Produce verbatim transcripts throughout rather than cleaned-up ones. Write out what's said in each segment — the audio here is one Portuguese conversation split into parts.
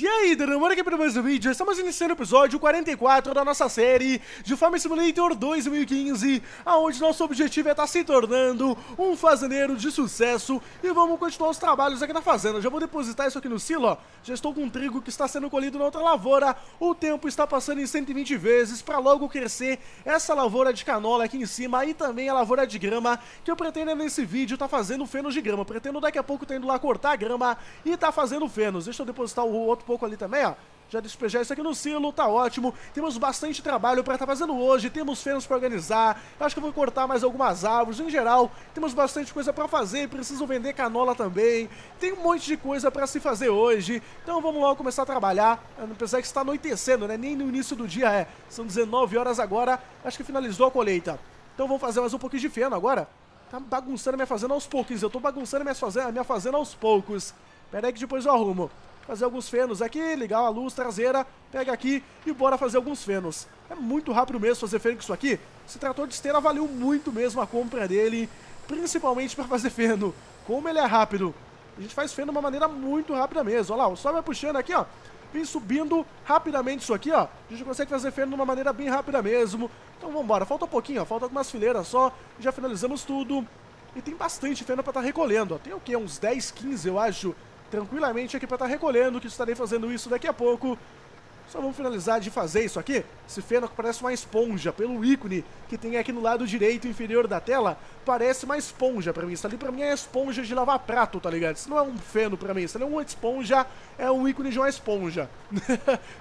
E aí, demora aqui para mais um vídeo. Estamos iniciando o episódio quarenta e quatro da nossa série de Farming Simulator dois mil e quinze, aonde nosso objetivo é estar se tornando um fazendeiro de sucesso. E vamos continuar os trabalhos aqui na fazenda. Já vou depositar isso aqui no silo, ó. Já estou com trigo que está sendo colhido na outra lavoura. O tempo está passando em cento e vinte vezes para logo crescer essa lavoura de canola aqui em cima e também a lavoura de grama, que eu pretendo nesse vídeo estar fazendo fenos de grama. Pretendo daqui a pouco estar indo lá cortar a grama e estar fazendo fenos. Deixa eu depositar o outro pouco ali também, ó. Já despejar isso aqui no silo, tá ótimo. Temos bastante trabalho pra estar fazendo hoje. Temos fenos pra organizar. Acho que eu vou cortar mais algumas árvores. Em geral, temos bastante coisa pra fazer. Preciso vender canola também. Tem um monte de coisa pra se fazer hoje. Então vamos logo começar a trabalhar. Apesar que está anoitecendo, né? Nem no início do dia é. São dezenove horas agora. Acho que finalizou a colheita. Então vamos fazer mais um pouquinho de feno agora. Tá bagunçando a minha fazenda aos poucos. Eu tô bagunçando a minha fazenda aos poucos. Pera aí que depois eu arrumo. Fazer alguns fenos aqui, ligar a luz traseira, pega aqui e bora fazer alguns fenos. É muito rápido mesmo fazer feno com isso aqui. Esse trator de esteira valeu muito mesmo a compra dele, principalmente para fazer feno. Como ele é rápido. A gente faz feno de uma maneira muito rápida mesmo. Olha lá, só vai puxando aqui, ó. Vem subindo rapidamente isso aqui, ó. A gente consegue fazer feno de uma maneira bem rápida mesmo. Então vamos embora. Falta um pouquinho, ó. Falta algumas fileiras só. Já finalizamos tudo. E tem bastante feno para estar recolhendo, ó. Tem o quê? Uns dez, quinze, eu acho. Tranquilamente aqui para estar recolhendo, que estarei fazendo isso daqui a pouco. Só vamos finalizar de fazer isso aqui. Esse feno que parece uma esponja, pelo ícone que tem aqui no lado direito inferior da tela, parece uma esponja pra mim. Isso ali pra mim é esponja de lavar prato, tá ligado? Isso não é um feno pra mim, isso ali é uma esponja, é um ícone de uma esponja.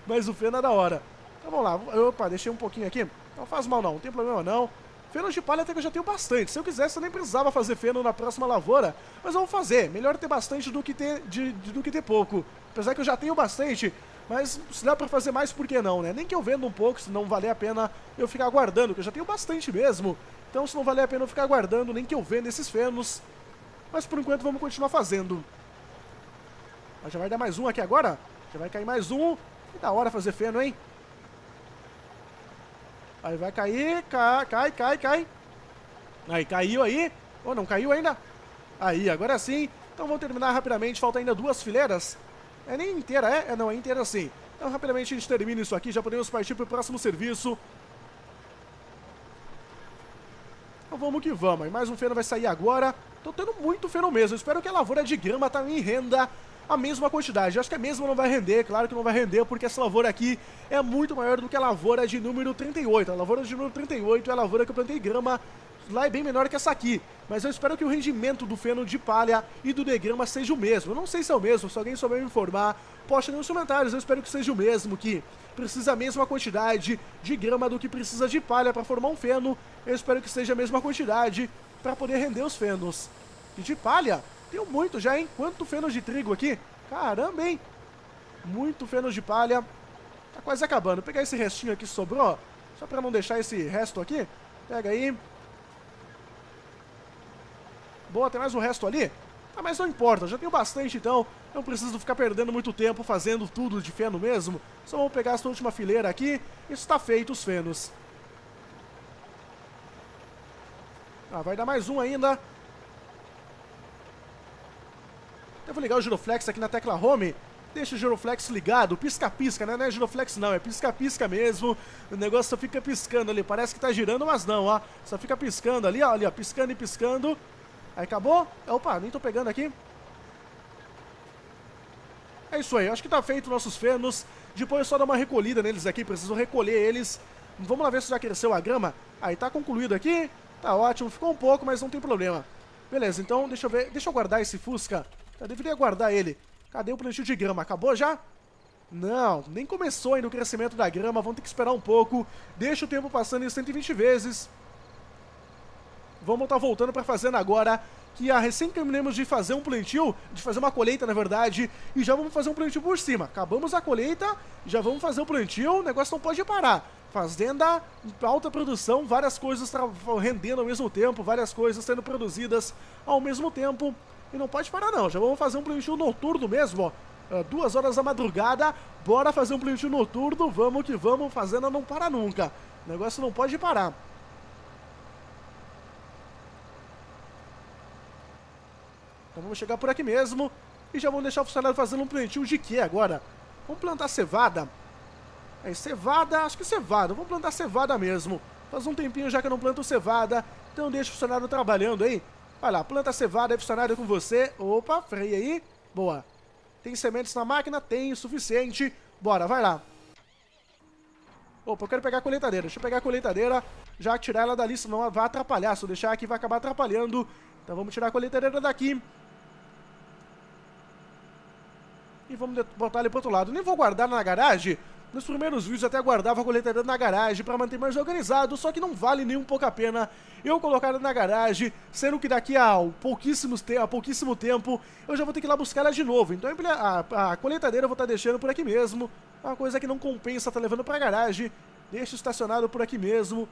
Mas o feno é da hora. Então vamos lá, opa, deixei um pouquinho aqui. Não faz mal não, não tem problema não. Fenos de palha até que eu já tenho bastante. Se eu quisesse, eu nem precisava fazer feno na próxima lavoura. Mas vamos fazer. Melhor ter bastante do que ter, de, de, do que ter pouco. Apesar que eu já tenho bastante. Mas se dá pra fazer mais, por que não, né? Nem que eu venda um pouco, se não valer a pena eu ficar guardando. Que eu já tenho bastante mesmo. Então se não valer a pena eu ficar guardando, nem que eu venda esses fenos. Mas por enquanto vamos continuar fazendo. Ó, já vai dar mais um aqui agora. Já vai cair mais um. Que da hora fazer feno, hein? Aí vai cair, cai, cai, cai, cai. Aí, caiu aí. Oh, não caiu ainda? Aí, agora sim. Então vamos terminar rapidamente, falta ainda duas fileiras. É nem inteira, é? É não, é inteira sim. Então rapidamente a gente termina isso aqui, já podemos partir para o próximo serviço. Então vamos que vamos. E mais um feno vai sair agora. Tô tendo muito feno mesmo, eu espero que a lavoura de grama também renda a mesma quantidade. Eu acho que a mesma não vai render, claro que não vai render, porque essa lavoura aqui é muito maior do que a lavoura de número trinta e oito. A lavoura de número trinta e oito é a lavoura que eu plantei grama, lá é bem menor que essa aqui. Mas eu espero que o rendimento do feno de palha e do de grama seja o mesmo. Eu não sei se é o mesmo, se alguém souber me informar, posta nos comentários. Eu espero que seja o mesmo, que precisa a mesma quantidade de grama do que precisa de palha para formar um feno. Eu espero que seja a mesma quantidade para poder render os fenos. E de palha... Tenho muito já, hein? Quanto feno de trigo aqui? Caramba, hein? Muito feno de palha. Tá quase acabando. Vou pegar esse restinho aqui que sobrou, só pra não deixar esse resto aqui. Pega aí. Boa, tem mais um resto ali? Ah, mas não importa, já tenho bastante então. Não preciso ficar perdendo muito tempo fazendo tudo de feno mesmo. Só vamos pegar essa última fileira aqui. Isso tá feito, os fenos. Ah, vai dar mais um ainda. Eu vou ligar o giroflex aqui na tecla Home. Deixa o giroflex ligado. Pisca-pisca, né? Não é giroflex não, é pisca-pisca mesmo. O negócio só fica piscando ali. Parece que tá girando, mas não, ó. Só fica piscando ali, ó. Ali, ó. Piscando e piscando. Aí acabou. Opa, nem tô pegando aqui. É isso aí. Acho que tá feito nossos fenos. Depois eu só dar uma recolhida neles aqui. Preciso recolher eles. Vamos lá ver se já cresceu a grama. Aí tá concluído aqui. Tá ótimo. Ficou um pouco, mas não tem problema. Beleza, então deixa eu ver. Deixa eu guardar esse Fusca. Eu deveria guardar ele. Cadê o plantio de grama? Acabou já? Não, nem começou ainda o crescimento da grama. Vamos ter que esperar um pouco. Deixa o tempo passando em cento e vinte vezes. Vamos estar voltando para a fazenda agora, que ah, recém terminamos de fazer um plantio, de fazer uma colheita, na verdade, e já vamos fazer um plantio por cima. Acabamos a colheita, já vamos fazer o plantio, o negócio não pode parar. Fazenda, alta produção, várias coisas rendendo ao mesmo tempo, várias coisas sendo produzidas ao mesmo tempo. E não pode parar não, já vamos fazer um plantio noturno mesmo, ó. Uh, duas horas da madrugada, bora fazer um plantio noturno, vamos que vamos, fazenda não para nunca. O negócio não pode parar. Então vamos chegar por aqui mesmo e já vamos deixar o funcionário fazendo um plantio de quê agora? Vamos plantar cevada? É, cevada, acho que cevada. Vamos plantar cevada mesmo. Faz um tempinho já que eu não planto cevada. Então deixa o funcionário trabalhando aí. Vai lá, planta cevada, é funcionário com você. Opa, freia aí. Boa. Tem sementes na máquina? Tem, o suficiente. Bora, vai lá. Opa, eu quero pegar a colheitadeira. Deixa eu pegar a colheitadeira. Já tirar ela dali, senão ela vai atrapalhar. Se eu deixar aqui, vai acabar atrapalhando. Então vamos tirar a colheitadeira daqui. E vamos botar ele pro outro lado. Nem vou guardar na garagem. Nos primeiros vídeos até guardava a colheitadeira na garagem para manter mais organizado, só que não vale nem um pouco a pena eu colocar ela na garagem, sendo que daqui a pouquíssimos te a pouquíssimo tempo eu já vou ter que ir lá buscar ela de novo. Então a, a colheitadeira eu vou estar deixando por aqui mesmo, uma coisa que não compensa estar levando para a garagem. Deixa estacionado por aqui mesmo.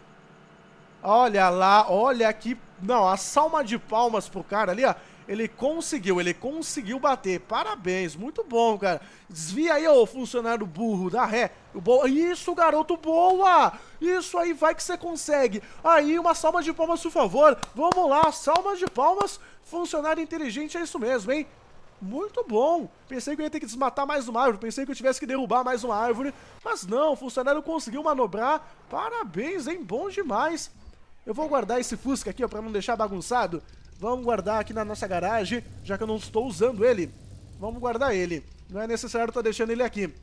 Olha lá, olha aqui, não, a salva de palmas pro cara ali, ó. Ele conseguiu, ele conseguiu bater. Parabéns, muito bom, cara. Desvia aí, ô funcionário burro, da ré. Bo... Isso, garoto, boa! Isso aí, vai que você consegue. Aí, uma salva de palmas, por favor. Vamos lá, salva de palmas. Funcionário inteligente, é isso mesmo, hein? Muito bom. Pensei que eu ia ter que desmatar mais uma árvore. Pensei que eu tivesse que derrubar mais uma árvore. Mas não, o funcionário conseguiu manobrar. Parabéns, hein? Bom demais. Eu vou guardar esse Fusca aqui, ó, pra não deixar bagunçado. Vamos guardar aqui na nossa garagem, já que eu não estou usando ele. Vamos guardar ele. Não é necessário estar deixando ele aqui.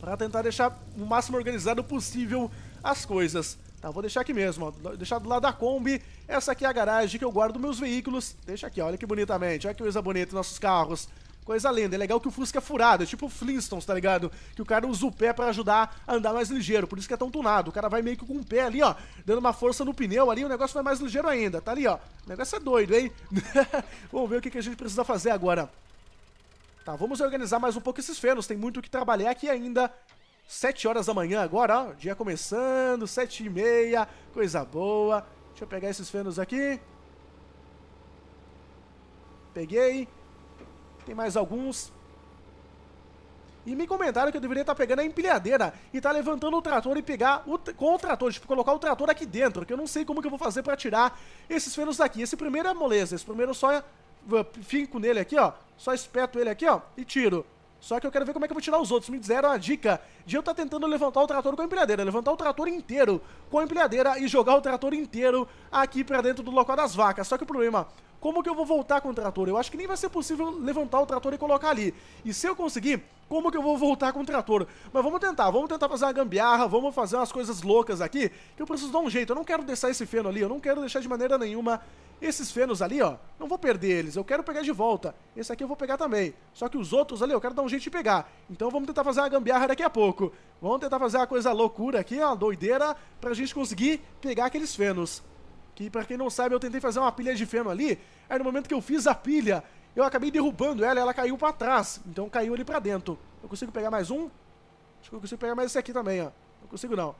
Para tentar deixar o máximo organizado possível as coisas. Tá, vou deixar aqui mesmo, ó. Deixar do lado da Kombi. Essa aqui é a garagem que eu guardo meus veículos. Deixa aqui, ó. Olha que bonitamente. Olha que coisa bonita, nossos carros. Coisa linda. É legal que o Fusca é furado. É tipo o Flintstones, tá ligado? Que o cara usa o pé para ajudar a andar mais ligeiro. Por isso que é tão tunado. O cara vai meio que com o pé ali, ó. Dando uma força no pneu ali. O negócio vai mais ligeiro ainda. Tá ali, ó. O negócio é doido, hein? Vamos ver o que, que a gente precisa fazer agora. Tá, vamos organizar mais um pouco esses fenos. Tem muito o que trabalhar aqui ainda. sete horas da manhã agora, ó. Dia começando. sete e meia. Coisa boa. Deixa eu pegar esses fenos aqui. Peguei. Tem mais alguns. E me comentaram que eu deveria estar pegando a empilhadeira e estar levantando o trator e pegar o, com o trator, tipo, colocar o trator aqui dentro, que eu não sei como que eu vou fazer para tirar esses fenos daqui. Esse primeiro é moleza, esse primeiro eu só finco nele aqui, ó, só espeto ele aqui, ó, e tiro. Só que eu quero ver como é que eu vou tirar os outros. Me disseram a dica de eu estar tentando levantar o trator com a empilhadeira. Levantar o trator inteiro com a empilhadeira e jogar o trator inteiro aqui pra dentro do local das vacas. Só que o problema, como que eu vou voltar com o trator? Eu acho que nem vai ser possível levantar o trator e colocar ali. E se eu conseguir, como que eu vou voltar com o trator? Mas vamos tentar, vamos tentar fazer uma gambiarra. Vamos fazer umas coisas loucas aqui, que eu preciso dar um jeito. Eu não quero deixar esse feno ali, eu não quero deixar de maneira nenhuma esses fenos ali, ó. Não vou perder eles, eu quero pegar de volta. Esse aqui eu vou pegar também, só que os outros ali eu quero dar um jeito de pegar. Então vamos tentar fazer uma gambiarra daqui a pouco. Vamos tentar fazer uma coisa loucura aqui, uma doideira, pra gente conseguir pegar aqueles fenos. Que pra quem não sabe, eu tentei fazer uma pilha de feno ali. Aí no momento que eu fiz a pilha, eu acabei derrubando ela e ela caiu pra trás. Então caiu ali pra dentro. Eu consigo pegar mais um? Acho que eu consigo pegar mais esse aqui também, ó. Não consigo não.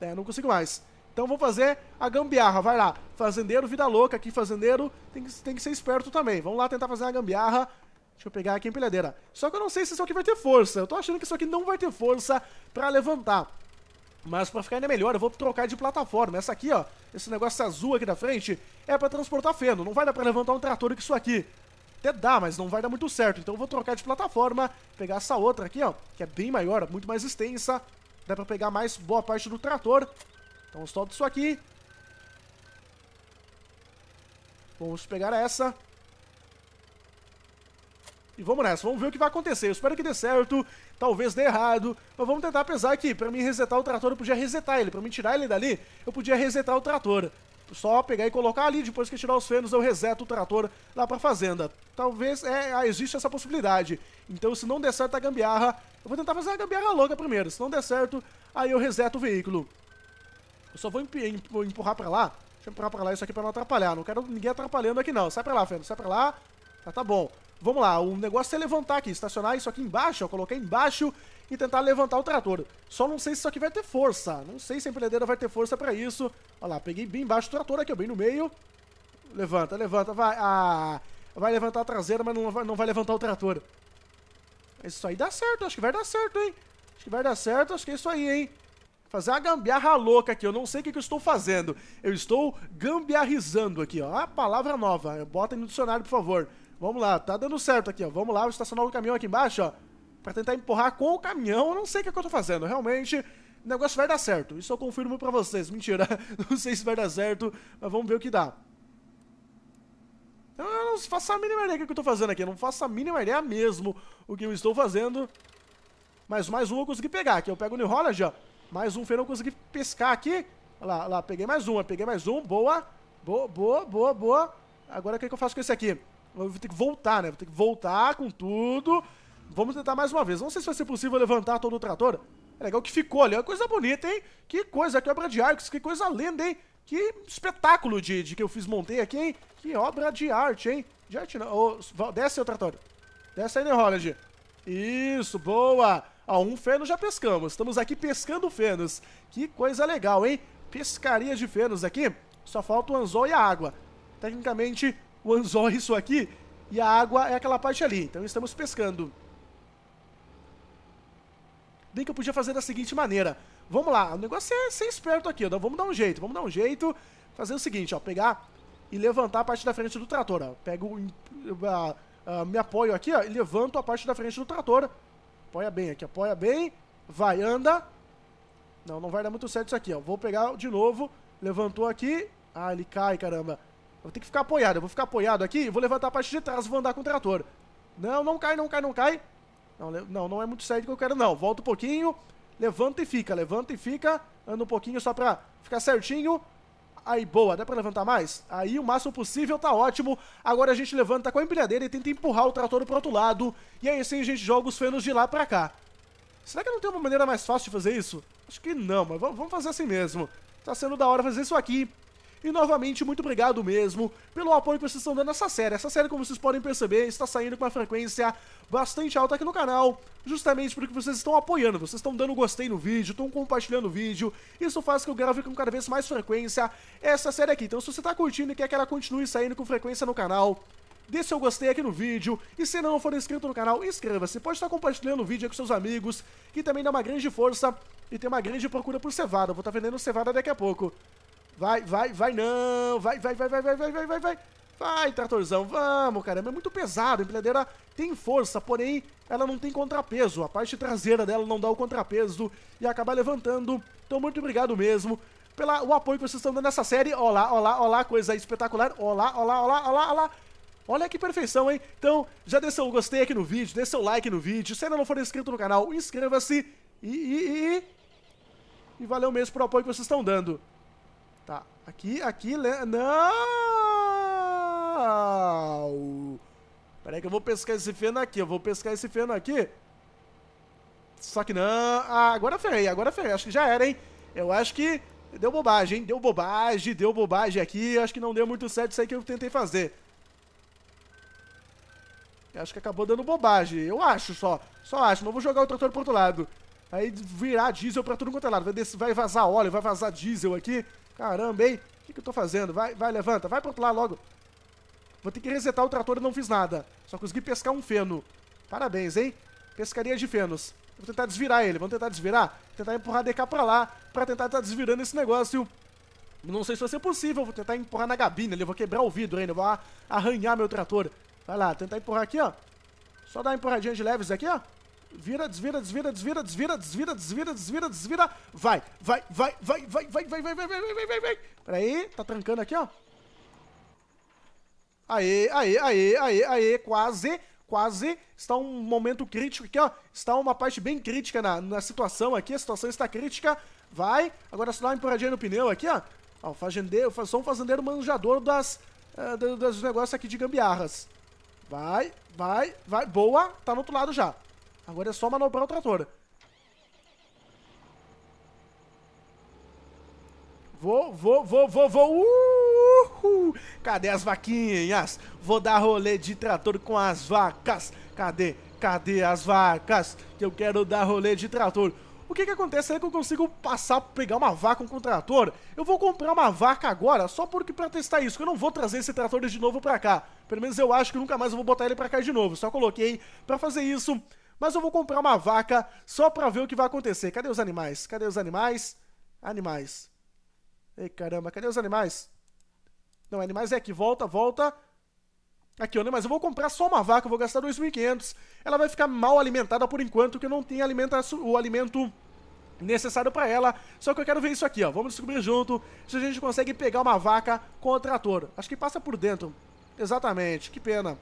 É, não consigo mais. Então vou fazer a gambiarra, vai lá. Fazendeiro, vida louca aqui, fazendeiro tem que, tem que ser esperto também. Vamos lá tentar fazer a gambiarra. Deixa eu pegar aqui a empilhadeira. Só que eu não sei se isso aqui vai ter força. Eu tô achando que isso aqui não vai ter força pra levantar. Mas pra ficar ainda melhor, eu vou trocar de plataforma. Essa aqui, ó, esse negócio azul aqui da frente é pra transportar feno. Não vai dar pra levantar um trator com isso aqui. Até dá, mas não vai dar muito certo. Então eu vou trocar de plataforma, pegar essa outra aqui, ó, que é bem maior, muito mais extensa. Dá pra pegar mais boa parte do trator. Então solta isso aqui. Vamos pegar essa. E vamos nessa, vamos ver o que vai acontecer. Eu espero que dê certo, talvez dê errado. Mas vamos tentar, apesar que pra mim resetar o trator eu podia resetar ele, pra mim tirar ele dali eu podia resetar o trator. Só pegar e colocar ali, depois que eu tirar os fenos eu reseto o trator lá pra fazenda. Talvez, é, existe essa possibilidade. Então se não der certo a gambiarra, eu vou tentar fazer a gambiarra louca primeiro. Se não der certo, aí eu reseto o veículo. Eu só vou empurrar pra lá. Deixa eu empurrar pra lá isso aqui pra não atrapalhar. Não quero ninguém atrapalhando aqui não. Sai pra lá, Feno. Sai pra lá. Ah, tá bom. Vamos lá. O negócio é levantar aqui. Estacionar isso aqui embaixo. Ó, colocar embaixo e tentar levantar o trator. Só não sei se isso aqui vai ter força. Não sei se a empilhadeira vai ter força pra isso. Olha lá. Peguei bem embaixo o trator aqui. Ó, bem no meio. Levanta, levanta. Vai. Ah, vai levantar a traseira, mas não vai, não vai levantar o trator. Isso aí dá certo. Acho que vai dar certo, hein? Acho que vai dar certo. Acho que é isso aí, hein? Fazer uma gambiarra louca aqui, eu não sei o que, que eu estou fazendo. Eu estou gambiarrizando aqui, ó. A palavra nova, bota aí no dicionário, por favor. Vamos lá, tá dando certo aqui, ó. Vamos lá, vou estacionar o caminhão aqui embaixo, ó. para tentar empurrar com o caminhão. Eu não sei o que, é que eu tô fazendo, realmente o negócio vai dar certo, isso eu confirmo pra vocês. Mentira, não sei se vai dar certo, mas vamos ver o que dá. Eu não faço a mínima ideia do que eu tô fazendo aqui, eu não faço a mínima ideia mesmo o que eu estou fazendo. Mas mais um eu consegui pegar aqui, eu pego o New Holland, ó. Mais um feno eu consegui pescar aqui. Olha lá, olha lá, peguei mais um, peguei mais um, boa. Boa, boa, boa, boa. Agora o que, é que eu faço com esse aqui? Eu vou ter que voltar, né, vou ter que voltar com tudo. Vamos tentar mais uma vez, não sei se vai ser possível levantar todo o trator. É legal que ficou ali, olha que coisa bonita, hein. Que coisa, que obra de arte, que coisa linda, hein. Que espetáculo de, de que eu fiz, montei aqui, hein? Que obra de arte, hein? De arte não. Oh, desce o trator. Desce aí, New Holland. Isso, boa. Ah, um feno já pescamos. Estamos aqui pescando fenos. Que coisa legal, hein? Pescaria de fenos aqui. Só falta o anzol e a água. Tecnicamente, o anzol é isso aqui e a água é aquela parte ali. Então estamos pescando. Bem que eu podia fazer da seguinte maneira. Vamos lá, o negócio é ser esperto aqui, ó. Vamos dar um jeito, vamos dar um jeito. Fazer o seguinte, ó, pegar e levantar a parte da frente do trator, ó. Pego, uh, uh, me apoio aqui, ó, e levanto a parte da frente do trator. Apoia bem aqui, apoia bem. Vai, anda. Não, não vai dar muito certo isso aqui, ó. Vou pegar de novo, levantou aqui. Ah, ele cai, caramba. Eu tenho que ficar apoiado, eu vou ficar apoiado aqui e vou levantar a parte de trás, vou andar com o trator. Não, não cai, não cai, não cai. Não, não, não é muito certo que eu quero, não. Volta um pouquinho. Levanta e fica, levanta e fica. Anda um pouquinho só pra ficar certinho. Aí, boa, dá pra levantar mais? Aí o máximo possível, tá ótimo. Agora a gente levanta com a empilhadeira e tenta empurrar o trator pro outro lado. E aí sim a gente joga os fenos de lá pra cá. Será que não tem uma maneira mais fácil de fazer isso? Acho que não, mas vamos fazer assim mesmo. Tá sendo da hora fazer isso aqui. E novamente, muito obrigado mesmo pelo apoio que vocês estão dando nessa série. Essa série, como vocês podem perceber, está saindo com uma frequência bastante alta aqui no canal, justamente porque vocês estão apoiando, vocês estão dando gostei no vídeo, estão compartilhando o vídeo. Isso faz com que eu grave com cada vez mais frequência essa série aqui. Então se você está curtindo e quer que ela continue saindo com frequência no canal, dê seu gostei aqui no vídeo. E se não for inscrito no canal, inscreva-se. Pode estar compartilhando o vídeo com seus amigos, que também dá uma grande força e tem uma grande procura por cevada. Eu vou estar vendendo cevada daqui a pouco. Vai, vai, vai, não, vai, vai, vai, vai, vai, vai, vai, vai, vai, vai, tratorzão, vamos, caramba, é muito pesado, a empilhadeira tem força, porém, ela não tem contrapeso, a parte traseira dela não dá o contrapeso e acaba levantando, então muito obrigado mesmo pelo apoio que vocês estão dando nessa série, olá, olá, olá, coisa espetacular, olá, olá, olá, olá, olá. Olha que perfeição, hein? Então, já dê seu gostei aqui no vídeo, dê seu like no vídeo, se ainda não for inscrito no canal, inscreva-se e, e, e, e valeu mesmo pelo apoio que vocês estão dando. Tá, aqui, aqui, não! Peraí que eu vou pescar esse feno aqui, eu vou pescar esse feno aqui. Só que não... Ah, agora ferrei, agora ferrei, acho que já era, hein? Eu acho que deu bobagem, hein? Deu bobagem, deu bobagem aqui, acho que não deu muito certo isso aí que eu tentei fazer. Eu acho que acabou dando bobagem, eu acho só, só acho, não vou jogar o trator pro outro lado. Aí virar diesel pra tudo quanto é lado, vai, desse, vai vazar óleo, vai vazar diesel aqui. Caramba, hein? O que, que eu tô fazendo? Vai, vai, levanta. Vai pro outro lado logo. Vou ter que resetar o trator e não fiz nada. Só consegui pescar um feno. Parabéns, hein? Pescaria de fenos. Vou tentar desvirar ele. Vamos tentar desvirar? Tentar empurrar a D K pra lá pra tentar estar tá desvirando esse negócio. Não sei se vai ser possível. Vou tentar empurrar na gabina ali. Eu vou quebrar o vidro ainda. Vou arranhar meu trator. Vai lá. Tentar empurrar aqui, ó. Só dar uma empurradinha de leves aqui, ó. Vira, desvira, desvira, desvira, desvira, desvira, desvira, desvira, desvira. Vai, vai, vai, vai, vai, vai, vai, vai, vai, vai, vai, vai, vai. Peraí, tá trancando aqui, ó. Aê, aê, aê, aê, aê, quase, quase. Está um momento crítico aqui, ó. Está uma parte bem crítica na, na situação aqui, a situação está crítica. Vai, agora só dá uma empurradinha no pneu aqui, ó. Ó, o fazendeiro, sou um fazendeiro manjador das, uh, dos, dos negócios aqui de gambiarras. Vai, vai, vai, boa, tá no outro lado já. Agora é só manobrar o trator. Vou, vou, vou, vou, vou. Uhul. Cadê as vaquinhas? Vou dar rolê de trator com as vacas. Cadê? Cadê as vacas? Que eu quero dar rolê de trator. O que que acontece é que eu consigo passar, pegar uma vaca com o trator. Eu vou comprar uma vaca agora, só porque pra testar isso, que eu não vou trazer esse trator de novo pra cá. Pelo menos eu acho que nunca mais eu vou botar ele pra cá de novo. Só coloquei pra fazer isso. Mas eu vou comprar uma vaca só pra ver o que vai acontecer. Cadê os animais? Cadê os animais? Animais. Ei, caramba, cadê os animais? Não, animais é aqui. Volta, volta. Aqui, né? Mas eu vou comprar só uma vaca, eu vou gastar dois mil e quinhentos. Ela vai ficar mal alimentada por enquanto, que eu não tenho o alimento necessário pra ela. Só que eu quero ver isso aqui, ó. Vamos descobrir junto se a gente consegue pegar uma vaca com o trator. Acho que passa por dentro. Exatamente, que pena.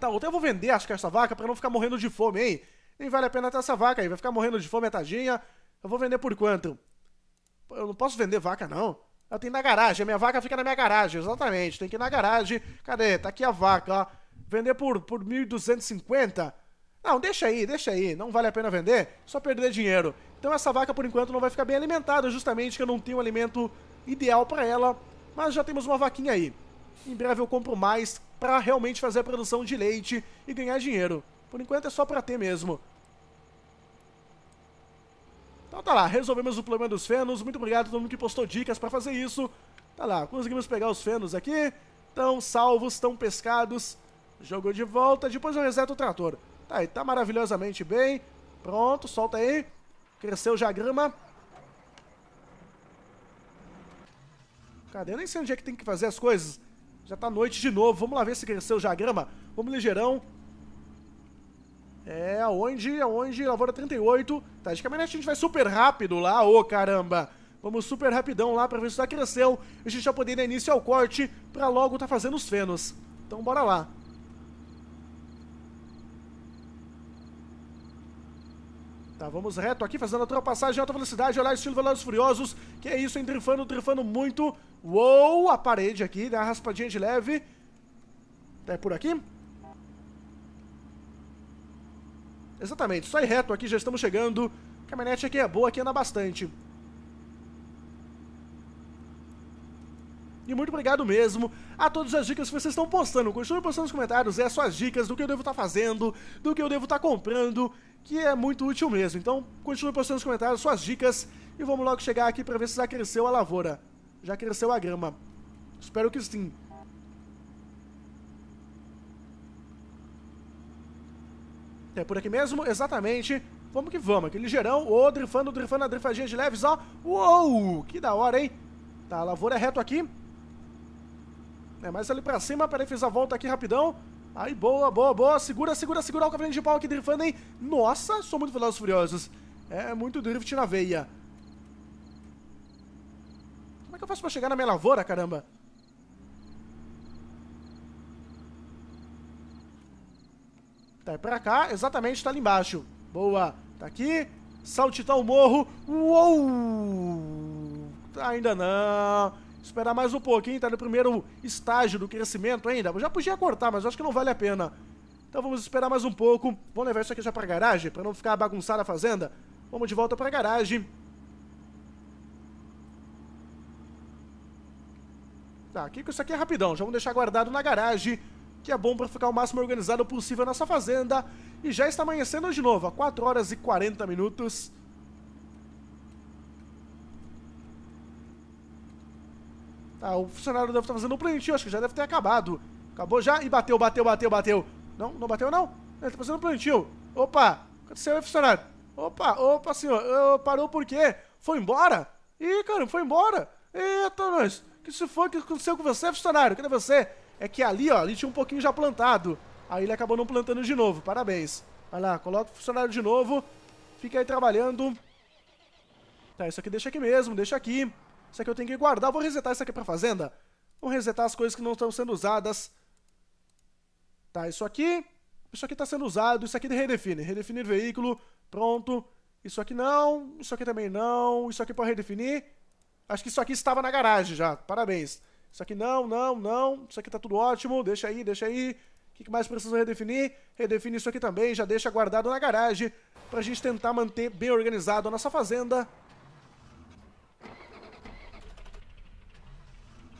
Tá, até eu vou vender, acho que essa vaca, pra não ficar morrendo de fome, hein? Nem vale a pena ter essa vaca aí, vai ficar morrendo de fome a tadinha. Eu vou vender por quanto? Eu não posso vender vaca, não. Eu tenho na garagem, a minha vaca fica na minha garagem, exatamente, tem que ir na garagem. Cadê? Tá aqui a vaca, ó. Vender por, por mil duzentos e cinquenta? Não, deixa aí, deixa aí, não vale a pena vender, só perder dinheiro. Então essa vaca por enquanto não vai ficar bem alimentada, justamente que eu não tenho o alimento ideal pra ela. Mas já temos uma vaquinha aí. Em breve eu compro mais pra realmente fazer a produção de leite e ganhar dinheiro. Por enquanto é só pra ter mesmo. Então tá lá, resolvemos o problema dos fenos. Muito obrigado a todo mundo que postou dicas pra fazer isso. Tá lá, conseguimos pegar os fenos aqui. Estão salvos, estão pescados. Jogou de volta, depois eu reseto o trator. Tá, e tá maravilhosamente bem. Pronto, solta aí. Cresceu já a grama. Cadê? Eu nem sei onde é que tem que fazer as coisas. Já tá noite de novo, vamos lá ver se cresceu já a grama. Vamos ligeirão. É, aonde, aonde, lavoura trinta e oito. Tá, de caminhonete a gente vai super rápido lá, ô caramba. Vamos super rapidão lá pra ver se já cresceu. A gente já poder dar início ao corte pra logo tá fazendo os fenos. Então bora lá. Tá, vamos reto aqui fazendo a ultrapassagem em alta velocidade. Olha lá, estilo Velozes Furiosos. Que é isso, hein, trifando, trifando muito. Uou, a parede aqui, dá uma raspadinha de leve. É por aqui? Exatamente, só ir reto aqui, já estamos chegando. A caminhonete aqui é boa, aqui anda bastante. E muito obrigado mesmo a todas as dicas que vocês estão postando. Continue postando nos comentários, é suas dicas do que eu devo estar fazendo, do que eu devo estar comprando, que é muito útil mesmo. Então, continue postando nos comentários suas dicas e vamos logo chegar aqui para ver se já cresceu a lavoura. Já cresceu a grama. Espero que sim. É por aqui mesmo, exatamente. Vamos que vamos, aquele ligeirão. Ô, oh, drifando, drifando, a drifadinha de leves, ó. Uou, que da hora, hein? Tá, a lavoura é reto aqui. É, mais ali pra cima, peraí, fiz a volta aqui rapidão. Aí, boa, boa, boa. Segura, segura, segura o cavalinho de pau aqui, drifando, hein? Nossa, sou muito Velozes e Furiosos. É, muito drift na veia. Como é que eu faço pra chegar na minha lavoura, caramba? Tá, é pra cá, exatamente, tá ali embaixo. Boa, tá aqui. Saltitar o morro. Uou! Tá, ainda não. Esperar mais um pouquinho, tá no primeiro estágio do crescimento ainda. Eu já podia cortar, mas eu acho que não vale a pena. Então vamos esperar mais um pouco. Vamos levar isso aqui já pra garagem, pra não ficar bagunçada a fazenda. Vamos de volta pra garagem. Tá, aqui que isso aqui é rapidão. Já vamos deixar guardado na garagem. Que é bom para ficar o máximo organizado possível na sua fazenda. E já está amanhecendo de novo, a quatro horas e quarenta minutos. Tá, o funcionário deve estar fazendo um plantio, acho que já deve ter acabado. Acabou já e bateu, bateu, bateu, bateu. Não, não bateu não? Ele está fazendo um plantio. Opa, aconteceu aí, funcionário. Opa, opa, senhor, eu, parou por quê? Foi embora? Ih, cara, foi embora. Eita, nós, que se foi, que aconteceu com você, funcionário? Cadê você? É que ali, ó, ali tinha um pouquinho já plantado. Aí ele acabou não plantando de novo, parabéns. Vai lá, coloca o funcionário de novo. Fica aí trabalhando. Tá, isso aqui deixa aqui mesmo, deixa aqui. Isso aqui eu tenho que guardar, vou resetar isso aqui pra fazenda. Vou resetar as coisas que não estão sendo usadas. Tá, isso aqui. Isso aqui tá sendo usado, isso aqui redefine. Redefinir veículo, pronto. Isso aqui não, isso aqui também não. Isso aqui pode redefinir. Acho que isso aqui estava na garagem já, parabéns. Isso aqui não, não, não. Isso aqui tá tudo ótimo. Deixa aí, deixa aí. O que mais precisa redefinir? Redefine isso aqui também. Já deixa guardado na garagem pra gente tentar manter bem organizado a nossa fazenda.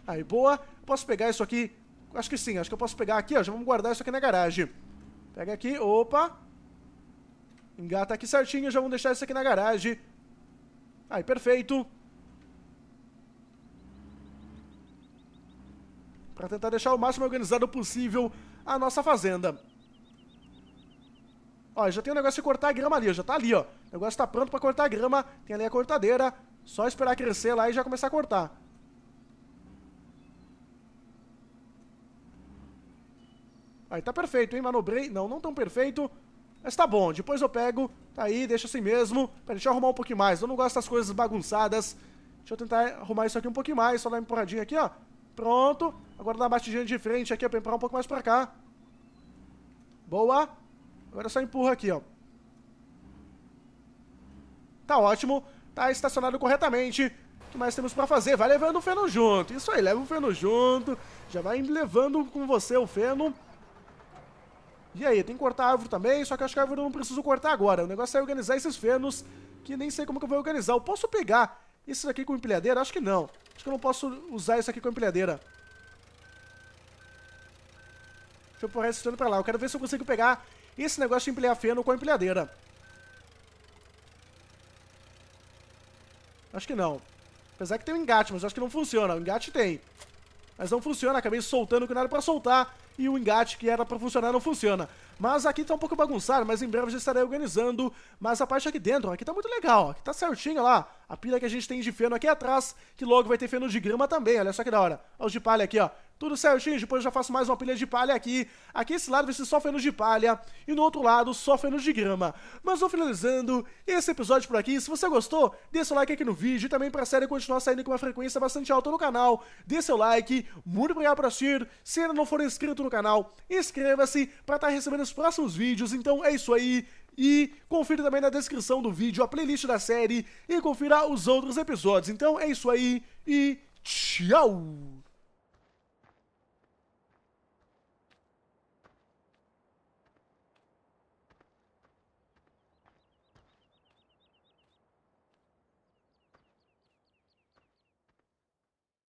Aí, boa. Posso pegar isso aqui? Acho que sim. Acho que eu posso pegar aqui, ó. Já vamos guardar isso aqui na garagem. Pega aqui. Opa. Engata aqui certinho. Já vamos deixar isso aqui na garagem. Aí, perfeito. Pra tentar deixar o máximo organizado possível a nossa fazenda. Ó, já tem um negócio de cortar a grama ali, já tá ali, ó. O negócio tá pronto pra cortar a grama, tem ali a cortadeira. Só esperar crescer lá e já começar a cortar. Aí tá perfeito, hein? Manobrei. Não, não tão perfeito. Mas tá bom, depois eu pego. Tá aí, deixa assim mesmo. Pera, deixa eu arrumar um pouquinho mais. Eu não gosto das coisas bagunçadas. Deixa eu tentar arrumar isso aqui um pouquinho mais. Só dar uma empurradinha aqui, ó. Pronto. Agora dá uma batidinha de frente aqui, ó, pra empurrar um pouco mais pra cá. Boa. Agora só empurra aqui, ó. Tá ótimo. Tá estacionado corretamente. O que mais temos pra fazer? Vai levando o feno junto. Isso aí, leva o feno junto. Já vai levando com você o feno. E aí, tem que cortar a árvore também, só que acho que a árvore eu não preciso cortar agora. O negócio é organizar esses fenos, que nem sei como que eu vou organizar. Eu posso pegar isso daqui com empilhadeira? Acho que não. Acho que eu não posso usar isso aqui com empilhadeira. Deixa eu pôr esse feno pra lá. Eu quero ver se eu consigo pegar esse negócio de empilhar feno com a empilhadeira. Acho que não. Apesar que tem um engate, mas acho que não funciona. O engate tem. Mas não funciona, acabei soltando o que não era pra soltar. E o engate que era pra funcionar não funciona. Mas aqui tá um pouco bagunçado, mas em breve eu já estarei organizando. Mas a parte aqui dentro, aqui tá muito legal, ó. Aqui tá certinho, lá. A pilha que a gente tem de feno aqui atrás, que logo vai ter feno de grama também, olha só que da hora. Olha os de palha aqui, ó. Tudo certinho, depois eu já faço mais uma pilha de palha aqui. Aqui esse lado vai ser só fenos de palha. E no outro lado, só fenos de grama. Mas vou finalizando esse episódio por aqui. Se você gostou, dê seu like aqui no vídeo. E também pra série continuar saindo com uma frequência bastante alta no canal. Dê seu like. Muito obrigado por assistir. Se ainda não for inscrito no canal, inscreva-se pra estar recebendo os próximos vídeos. Então é isso aí. E confira também na descrição do vídeo a playlist da série. E confira os outros episódios. Então é isso aí. E tchau!